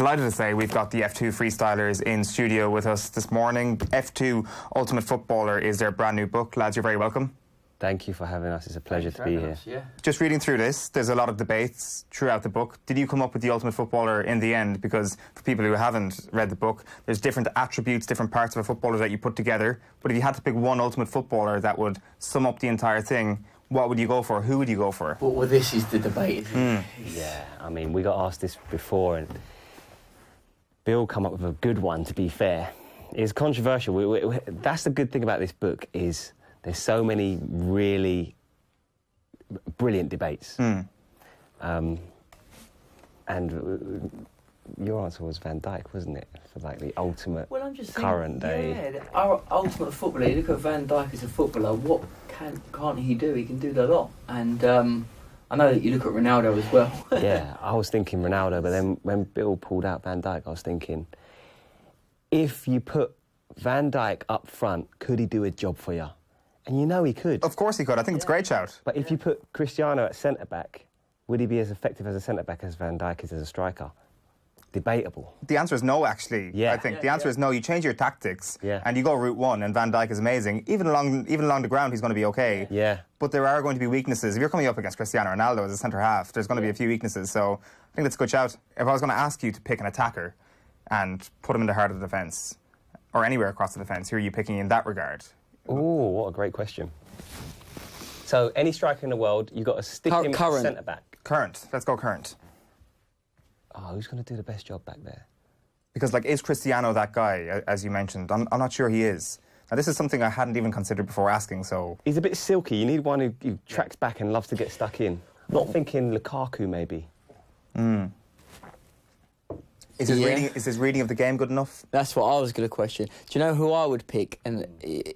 Delighted to say we've got the F2 Freestylers in studio with us this morning. F2 Ultimate Footballer is their brand new book. Lads, you're very welcome. Thank you for having us. It's a pleasure to be here. Yeah. Just reading through this, there's a lot of debates throughout the book. Did you come up with the Ultimate Footballer in the end? Because for people who haven't read the book, there's different attributes, different parts of a footballer that you put together. But if you had to pick one Ultimate Footballer that would sum up the entire thing, what would you go for? Who would you go for? Well, this is the debate. Yeah, I mean, we got asked this before, and Bill come up with a good one, to be fair. It's controversial. That's the good thing about this book, is there's so many really brilliant debates. And your answer was Van Dijk, wasn't it? For like the ultimate current day. Yeah, our ultimate footballer. You look at Van Dijk as a footballer. What can't he do? He can do a lot. And I know that you look at Ronaldo as well. Yeah, I was thinking Ronaldo, but then when Bill pulled out Van Dijk, I was thinking, if you put Van Dijk up front, could he do a job for you? And you know he could. Of course he could. I think it's a great shout. But if you put Cristiano at centre-back, would he be as effective as a centre-back as Van Dijk is as a striker? Debatable. The answer is no, actually. Yeah. I think the answer is no. You change your tactics, and you go route one, and Van Dijk is amazing. Even along the ground, he's going to be okay. Yeah. But there are going to be weaknesses. If you're coming up against Cristiano Ronaldo as a centre half, there's going to be a few weaknesses. So I think that's a good shout. If I was going to ask you to pick an attacker and put him in the heart of the defence or anywhere across the defence, who are you picking in that regard? Oh, what a great question. So any striker in the world, you've got to stick him at centre-back. Current. Let's go current. Oh, who's going to do the best job back there? Because, like, is Cristiano that guy, as you mentioned? I'm not sure he is. Now, this is something I hadn't even considered before asking, so... He's a bit silky. You need one who tracks back and loves to get stuck in. I'm not thinking Lukaku, maybe. Is his reading of the game good enough? That's what I was going to question. Do you know who I would pick? And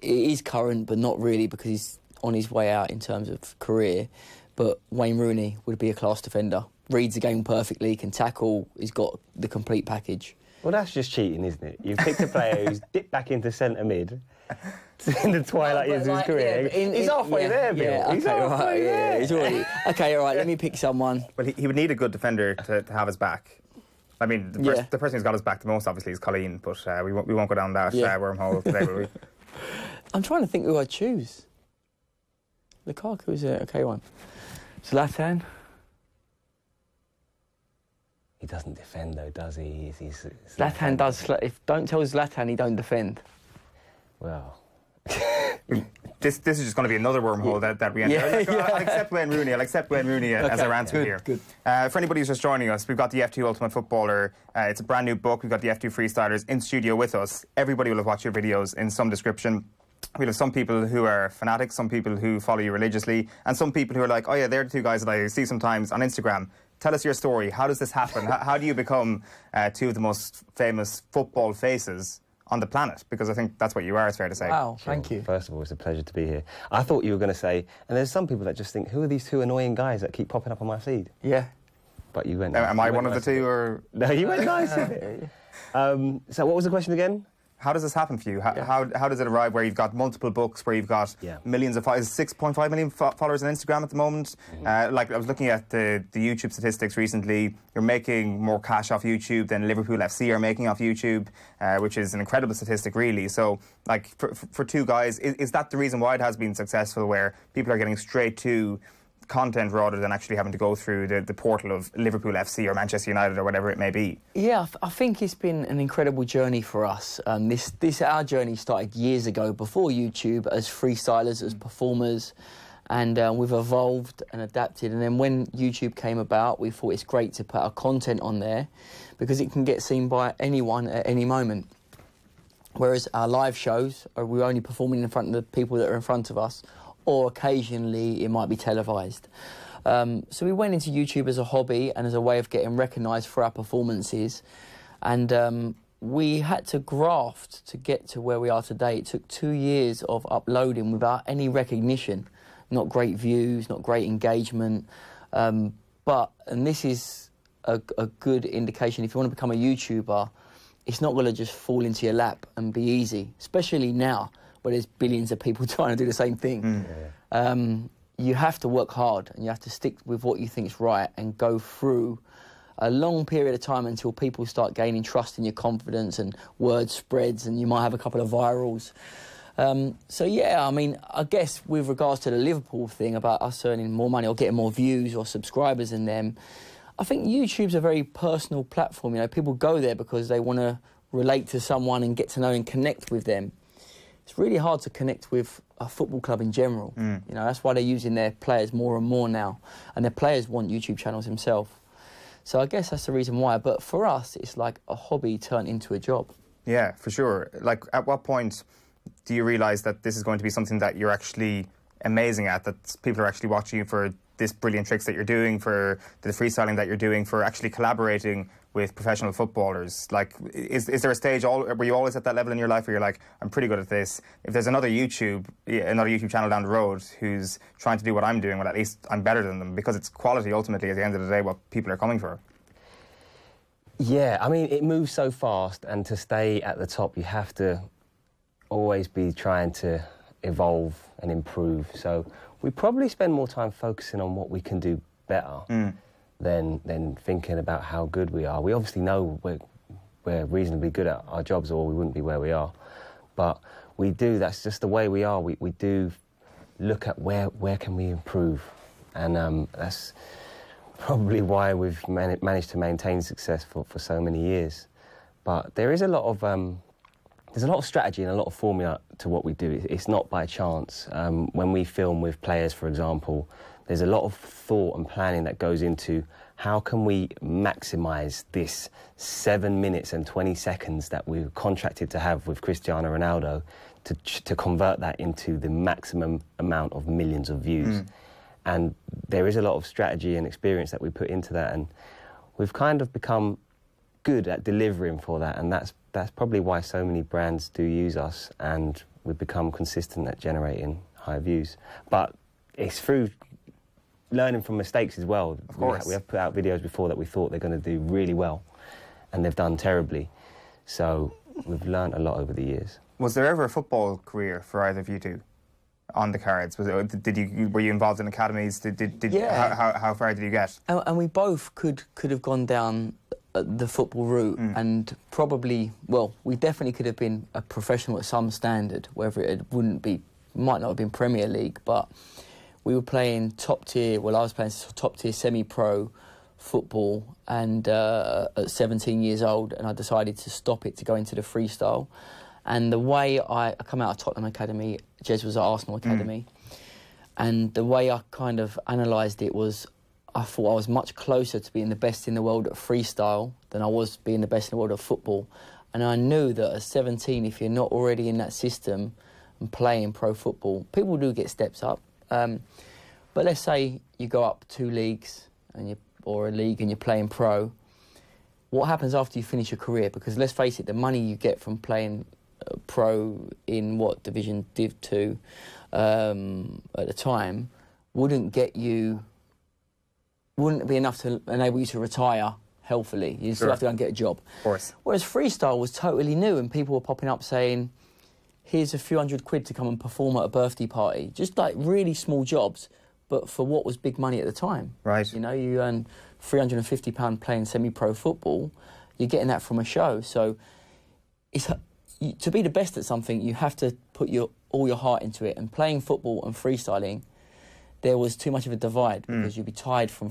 he's current, but not really, because he's on his way out in terms of career. But Wayne Rooney would be a class defender. Reads the game perfectly, can tackle, he's got the complete package. Well, that's just cheating, isn't it? You've picked a player who's dipped back into centre-mid in the twilight years of his career. Yeah, he's halfway there, Bill. Yeah, he's halfway there. He's already... OK, all right, let me pick someone. Well, he would need a good defender to have his back. I mean, the person who's got his back the most, obviously, is Colleen, but we won't go down that wormhole today, will we? I'm trying to think who I'd choose. Lukaku is an OK one. Zlatan... He doesn't defend, though, does he? Zlatan does. Don't tell Zlatan he don't defend. Well... this is just going to be another wormhole that we enter. I'll accept Wayne Rooney. I'll accept Wayne Rooney as our answer here. Good. For anybody who's just joining us, we've got the F2 Ultimate Footballer. It's a brand new book. We've got the F2 Freestylers in studio with us. Everybody will have watched your videos in some description. We'll have some people who are fanatics, some people who follow you religiously, and some people who are like, oh, yeah, they're the two guys that I see sometimes on Instagram. Tell us your story. How does this happen? How do you become two of the most famous football faces on the planet? Because I think that's what you are, it's fair to say. Wow, thank you. First of all, it's a pleasure to be here. I thought you were going to say, and there's some people that just think, who are these two annoying guys that keep popping up on my feed? Yeah. But you went nice. Am I one of the two, or...? No, you went nice with it. So what was the question again? How does this happen for you? How does it arrive where you've got multiple books, where you've got millions of followers, 6.5 million followers on Instagram at the moment? Like, I was looking at the YouTube statistics recently. You're making more cash off YouTube than Liverpool FC are making off YouTube, which is an incredible statistic, really. So, like, for two guys, is that the reason why it has been successful, where people are getting straight to content rather than actually having to go through the portal of Liverpool FC or Manchester United or whatever it may be? Yeah, I think it's been an incredible journey for us. Our journey started years ago, before YouTube, as freestylers, as performers, and we've evolved and adapted. And then when YouTube came about, we thought it's great to put our content on there because it can get seen by anyone at any moment. Whereas our live shows, we're only performing in front of the people that are in front of us, or occasionally it might be televised. So we went into YouTube as a hobby and as a way of getting recognised for our performances. And we had to graft to get to where we are today. It took 2 years of uploading without any recognition. Not great views, not great engagement. And this is a good indication. If you want to become a YouTuber, it's not going to just fall into your lap and be easy, especially now. But there's billions of people trying to do the same thing. You have to work hard and you have to stick with what you think is right and go through a long period of time until people start gaining trust in your confidence and word spreads, and you might have a couple of virals. So, yeah, I mean, I guess with regards to the Liverpool thing about us earning more money or getting more views or subscribers than them, I think YouTube's a very personal platform. You know, people go there because they want to relate to someone and get to know and connect with them. It's really hard to connect with a football club in general. You know, that's why they're using their players more and more now. And their players want YouTube channels themselves. So I guess that's the reason why. But for us, it's like a hobby turned into a job. Yeah, for sure. Like, at what point do you realise that this is going to be something that you're actually amazing at, that people are actually watching you for this brilliant tricks that you're doing, for the freestyling that you're doing, for actually collaborating with professional footballers? Like, is there a stage, were you always at that level in your life where you're like, I'm pretty good at this? If there's another YouTube channel down the road who's trying to do what I'm doing, well, at least I'm better than them, because it's quality ultimately at the end of the day what people are coming for. Yeah, I mean, it moves so fast, and to stay at the top, you have to always be trying to evolve and improve. So we probably spend more time focusing on what we can do better than thinking about how good we are. We obviously know we're reasonably good at our jobs, or we wouldn't be where we are. But we do, that's just the way we are. We do look at where can we improve. And that's probably why we've managed to maintain success for so many years. But there is a lot of... there's a lot of strategy and a lot of formula to what we do. It's not by chance. When we film with players, for example, there's a lot of thought and planning that goes into how can we maximise this 7 minutes and 20 seconds that we were contracted to have with Cristiano Ronaldo to convert that into the maximum amount of millions of views. And there is a lot of strategy and experience that we put into that, and we've kind of become good at delivering for that, and that's probably why so many brands do use us, and we've become consistent at generating high views. But it's through learning from mistakes as well. Of course. We have put out videos before that we thought they're going to do really well, and they've done terribly. So we've learned a lot over the years. Was there ever a football career for either of you two on the cards? Were you involved in academies? Yeah. How far did you get? And we both could have gone down the football route, and probably, well, we definitely could have been a professional at some standard, whether it wouldn't be, might not have been Premier League, but we were playing top tier, well, I was playing top tier semi-pro football, and at 17 years old, and I decided to stop it to go into the freestyle. And the way I come out of Tottenham Academy, Jez was at Arsenal Academy, and the way I kind of analysed it was, I thought I was much closer to being the best in the world at freestyle than I was being the best in the world at football. And I knew that at 17, if you're not already in that system and playing pro football, people do get steps up. But let's say you go up 2 leagues and or a league and you're playing pro. What happens after you finish your career? Because let's face it, the money you get from playing pro in what, Division Div 2 at the time wouldn't get you... wouldn't be enough to enable you to retire healthily. You still have to go and get a job. Of course. Whereas freestyle was totally new, and people were popping up saying, here's a few £100 to come and perform at a birthday party. Just like really small jobs, but for what was big money at the time. Right. You know, you earn £350 playing semi-pro football, you're getting that from a show. So it's, to be the best at something, you have to put all your heart into it. And playing football and freestyling, there was too much of a divide because you'd be tired from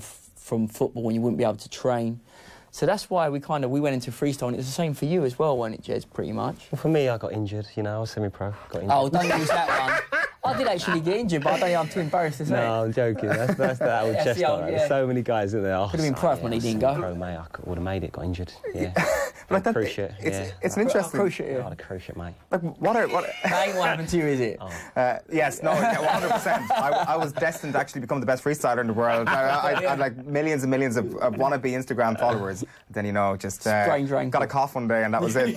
football and you wouldn't be able to train. So that's why we went into freestyle, and it was the same for you as well, wasn't it, Jez, pretty much? Well, for me, I got injured, you know, I was semi-pro, got injured. Oh, don't use that one. I did actually get injured, but I don't know, I'm too embarrassed to say. No, I'm joking, that's that old chest on it. There's so many guys in there. Could have been pro when he didn't go. Pro, mate, I would have made it, got injured, yeah. Like cruciate, it's an interesting... cruciate, mate. Like, that ain't what happened to you, is it? Oh. Yes, no, yeah, 100%. I was destined to actually become the best freestyler in the world. I had like millions and millions of wannabe Instagram followers. Then, you know, just got a cough one day and that was it.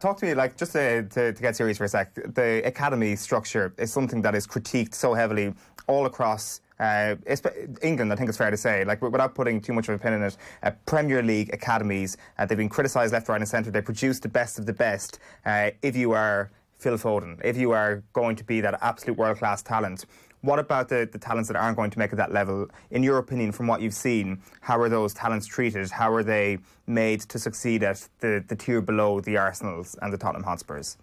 Talk to me, like, just to get serious for a sec, the academy structure is something that is critiqued so heavily all across... England, I think it's fair to say, like, without putting too much of a pin in it, Premier League academies, they've been criticised left, right and centre. They produce the best of the best. If you are Phil Foden, if you are going to be that absolute world-class talent, What about the talents that aren't going to make it at that level? In your opinion, from what you've seen, how are those talents treated? How are they made to succeed at the tier below the Arsenals and the Tottenham Hotspurs?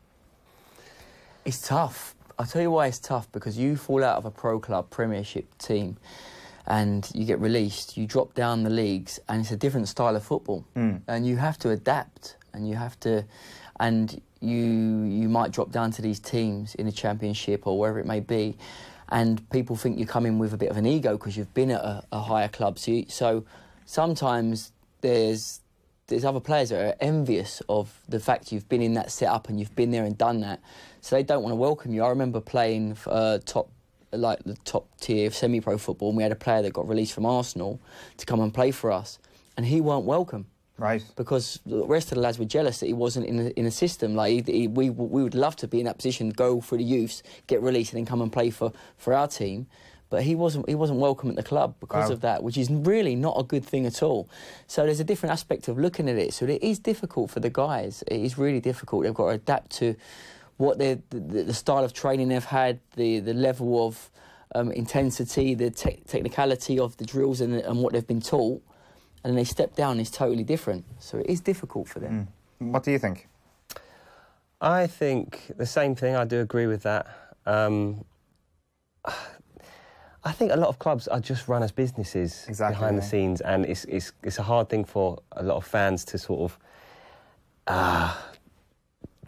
It's tough. I'll tell you why it's tough, because you fall out of a pro club premiership team and you get released, you drop down the leagues, and it's a different style of football. And you have to adapt, and you have to... and you might drop down to these teams in a championship or wherever it may be, and people think you come in with a bit of an ego because you've been at a higher club. So, so sometimes there's other players that are envious of the fact you've been in that setup and you've been there and done that, so they don't want to welcome you. I remember playing the top tier of semi-pro football, and we had a player that got released from Arsenal to come and play for us, and he weren't welcome. Right. Because the rest of the lads were jealous that he wasn't in a system. Like, we would love to be in that position, go through the youths, get released, and then come and play for our team. But he wasn't welcome at the club because of that, which is really not a good thing at all. So there's a different aspect of looking at it. So it is difficult for the guys. It is really difficult. They've got to adapt to what the style of training they've had, the level of intensity, the technicality of the drills and what they've been taught. And they step down, it's totally different. So it is difficult for them. What do you think? I think the same thing. I do agree with that. I think a lot of clubs are just run as businesses behind the scenes, and it's a hard thing for a lot of fans to sort of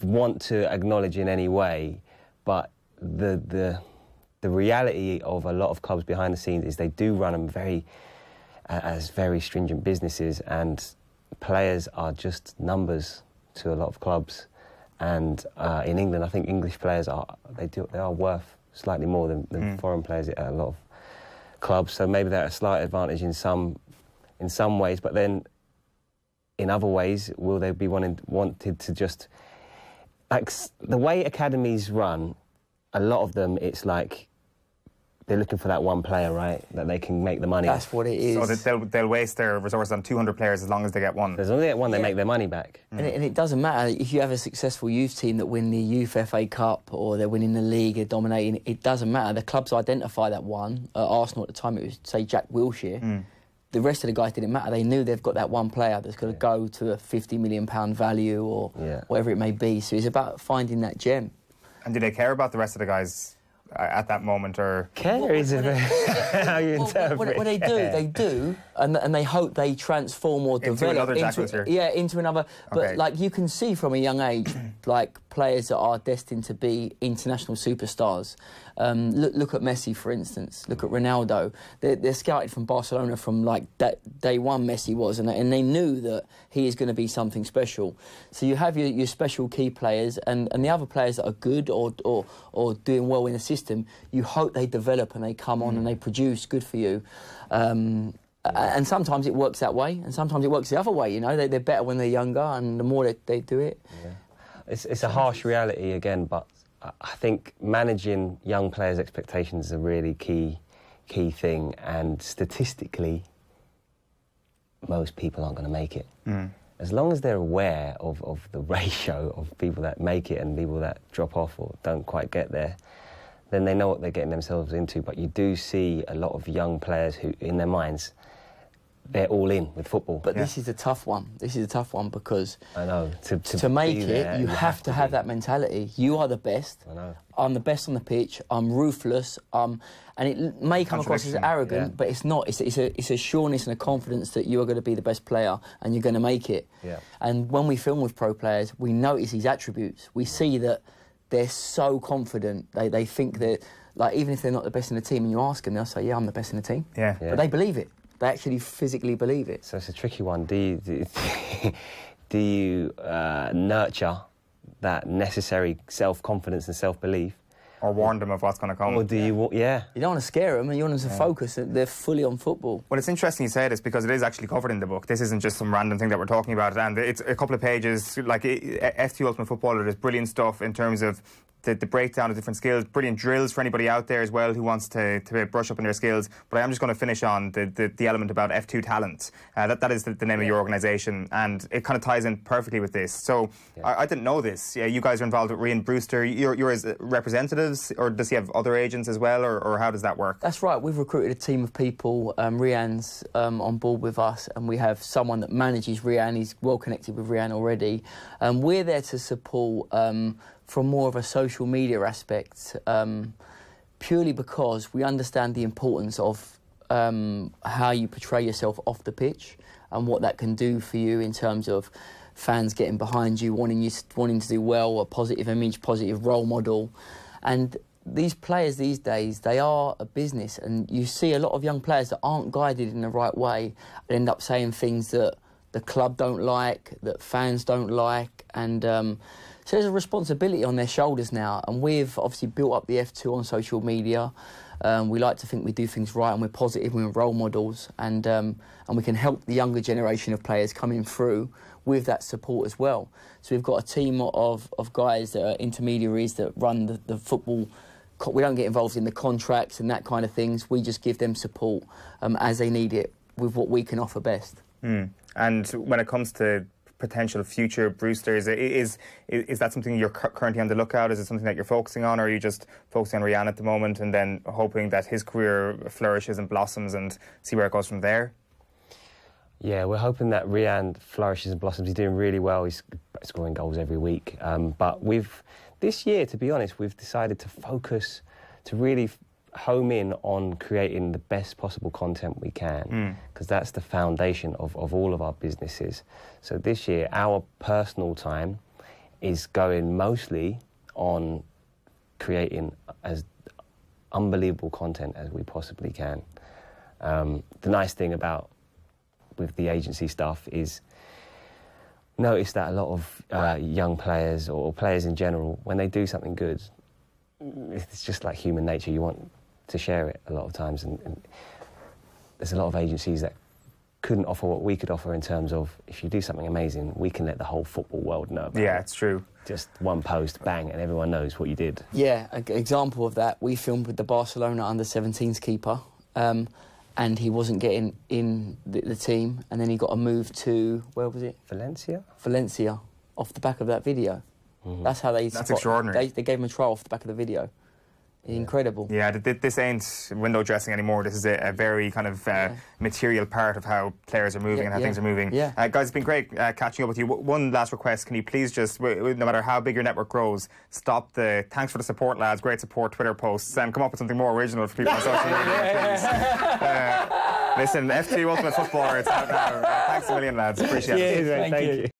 want to acknowledge in any way. But the reality of a lot of clubs behind the scenes is they do run them as very stringent businesses, and players are just numbers to a lot of clubs. And in England, I think English players are worth slightly more than foreign players at a lot of clubs. So maybe they're at a slight advantage in some ways, but then in other ways, will they be wanted to just, like, the way academies run? A lot of them, it's like, they're looking for that one player, right, that they can make the money off. That's what it is. So that they'll waste their resources on 200 players as long as they get one. As long as they get one, they make their money back. And it doesn't matter if you have a successful youth team that win the Youth FA Cup or they're winning the league, they're dominating. It doesn't matter. The clubs identify that one. At Arsenal at the time, it was, say, Jack Wilshere. The rest of the guys didn't matter. They knew they've got that one player that's got to go to a £50 million value or whatever it may be. So it's about finding that gem. And do they care about the rest of the guys at that moment, or care is how you interpret? What they do, and they hope they transform or develop into another. But like you can see from a young age, like players that are destined to be international superstars. Look at Messi, for instance. Look at Ronaldo. They're scouted from Barcelona from like that day one. Messi was, and they knew that he is going to be something special. So you have your special key players, and the other players that are good or doing well in the system. You hope they develop and they come on and they produce. Good for you. And sometimes it works that way, and sometimes it works the other way. You know, they're better when they're younger, and the more they do it. It's a harsh reality again, but I think managing young players' expectations is a really key thing, and statistically, most people aren't going to make it. As long as they're aware of the ratio of people that make it and people that drop off or don't quite get there, then they know what they're getting themselves into. But you do see a lot of young players who, in their minds, they're all in with football. But this is a tough one. This is a tough one because I know to make it, there, you have to have that mentality. You are the best. I know. I'm the best on the pitch. I'm ruthless. And it may come across as arrogant, but it's not. It's a sureness and a confidence that you are going to be the best player and you're going to make it. And when we film with pro players, we notice these attributes. We see that they're so confident. They think that, like, even if they're not the best in the team, and you ask them, they'll say, "Yeah, I'm the best in the team." But they believe it. They actually physically believe it. So it's a tricky one. Do you nurture that necessary self-confidence and self-belief? Or warn them of what's going to come? Or do you, you don't want to scare them, and you want them to focus. They're fully on football. Well, it's interesting you say this because it is actually covered in the book. This isn't just some random thing that we're talking about. And it's a couple of pages, like F2 Ultimate Footballer, there's brilliant stuff in terms of the breakdown of different skills, brilliant drills for anybody out there as well who wants to brush up on their skills. But I am just going to finish on the element about F2 Talent. That is the name of your organisation, and it kind of ties in perfectly with this. So I didn't know this. Yeah, you guys are involved with Rhian Brewster. You're as representatives, or does he have other agents as well, or how does that work? That's right. We've recruited a team of people. Rhian's on board with us, and we have someone that manages Rhian. He's well connected with Rhian already. We're there to support from more of a social media aspect, purely because we understand the importance of how you portray yourself off the pitch and what that can do for you in terms of fans getting behind you, wanting to do well, a positive image, positive role model. And these players these days, they are a business, and you see a lot of young players that aren't guided in the right way and end up saying things that the club don't like, that fans don't like, and so there's a responsibility on their shoulders now. And we've obviously built up the F2 on social media. We like to think we do things right, and we're positive, and we're role models, and we can help the younger generation of players coming through with that support as well. So we've got a team of guys that are intermediaries that run the football. We don't get involved in the contracts and that kind of things. We just give them support as they need it with what we can offer best. Mm. And when it comes to potential future Brewsters, is that something you're currently on the lookout? Is it something that you're focusing on, or are you just focusing on Rhian at the moment and then hoping that his career flourishes and blossoms and see where it goes from there? Yeah, we're hoping that Rhian flourishes and blossoms. He's doing really well. He's scoring goals every week. But this year, to be honest, we've decided to focus, to really home in on creating the best possible content we can, because that's the foundation of all of our businesses. So this year, our personal time is going mostly on creating as unbelievable content as we possibly can. The nice thing about with the agency stuff is notice that a lot of young players, or players in general, when they do something good, it's just like human nature. You want to share it a lot of times, and there's a lot of agencies that couldn't offer what we could offer in terms of, if you do something amazing, we can let the whole football world know about it. Yeah, it's true. Just one post, bang, and everyone knows what you did. Yeah, an example of that, we filmed with the Barcelona under-17s keeper, and he wasn't getting in the team, and then he got a move to, where was it? Valencia? Valencia, off the back of that video. Mm-hmm. That's how they... That's extraordinary. They gave him a trial off the back of the video. Incredible. Yeah, this ain't window dressing anymore. This is a very kind of material part of how players are moving and how things are moving. Yeah. Guys, it's been great catching up with you. One last request. Can you please just, no matter how big your network grows, stop the thanks for the support, lads, great support Twitter posts, and come up with something more original for people on social media, please. Listen, F2 Ultimate Footballer, it's out now. Thanks a million, lads. Appreciate it. Thank you.